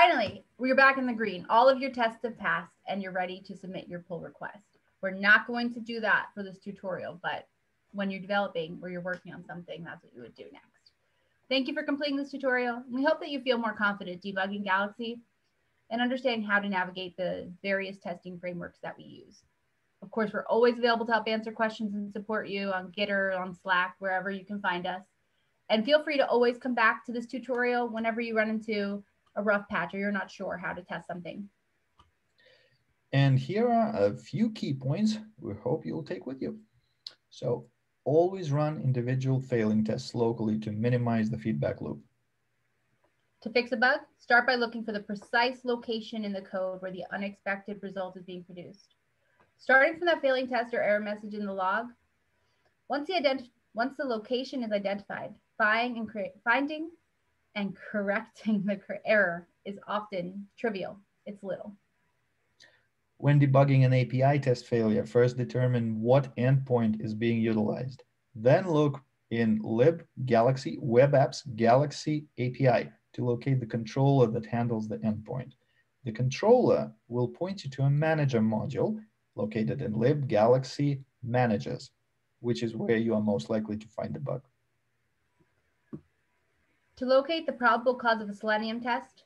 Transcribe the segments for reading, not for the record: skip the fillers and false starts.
Finally, we're back in the green. All of your tests have passed and you're ready to submit your pull request. We're not going to do that for this tutorial, but when you're developing or you're working on something, that's what you would do next. Thank you for completing this tutorial. We hope that you feel more confident debugging Galaxy and understanding how to navigate the various testing frameworks that we use. Of course, we're always available to help answer questions and support you on Gitter, on Slack, wherever you can find us. And feel free to always come back to this tutorial whenever you run into a rough patch or you're not sure how to test something. And here are a few key points we hope you'll take with you. So always run individual failing tests locally to minimize the feedback loop. To fix a bug, start by looking for the precise location in the code where the unexpected result is being produced. Starting from that failing test or error message in the log, once the location is identified, finding and correcting the error is often trivial. It's little. When debugging an API test failure, first determine what endpoint is being utilized. Then look in lib, Galaxy, web apps, Galaxy API to locate the controller that handles the endpoint. The controller will point you to a manager module located in lib, Galaxy, managers, which is where you are most likely to find the bug. To locate the probable cause of a Selenium test,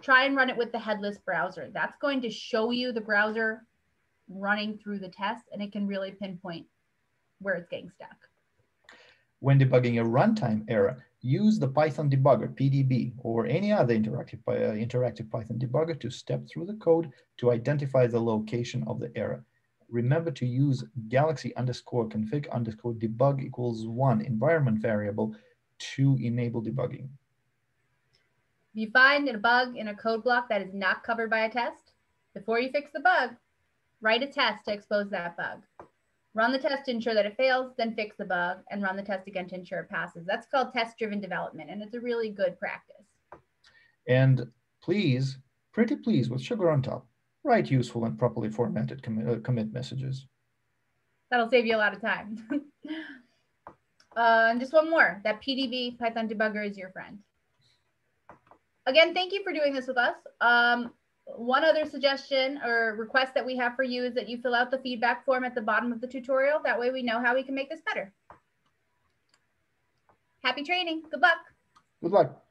try and run it with the headless browser. That's going to show you the browser running through the test, and it can really pinpoint where it's getting stuck. When debugging a runtime error, use the Python debugger, PDB, or any other interactive Python debugger to step through the code to identify the location of the error. Remember to use galaxy_config_debug = 1 environment variable to enable debugging. If you find a bug in a code block that is not covered by a test, before you fix the bug, write a test to expose that bug. Run the test to ensure that it fails, then fix the bug, and run the test again to ensure it passes. That's called test-driven development, and it's a really good practice. And please, pretty please, with sugar on top, write useful and properly formatted commit messages. That'll save you a lot of time. And just one more, that PDB, Python debugger, is your friend. Again, thank you for doing this with us. One other suggestion or request that we have for you is that you fill out the feedback form at the bottom of the tutorial. That way we know how we can make this better. Happy training. Good luck. Good luck.